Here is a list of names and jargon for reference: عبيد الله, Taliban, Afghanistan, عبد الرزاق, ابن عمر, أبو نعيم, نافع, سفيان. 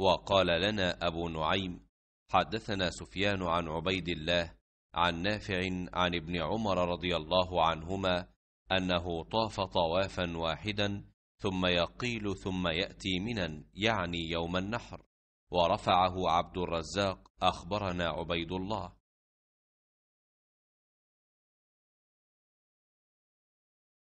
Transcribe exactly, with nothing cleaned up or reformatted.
وقال لنا أبو نعيم: حدثنا سفيان عن عبيد الله عن نافع عن ابن عمر رضي الله عنهما أنه طاف طوافا واحدا ثم يقيل ثم يأتي منى، يعني يوم النحر. ورفعه عبد الرزاق: أخبرنا عبيد الله.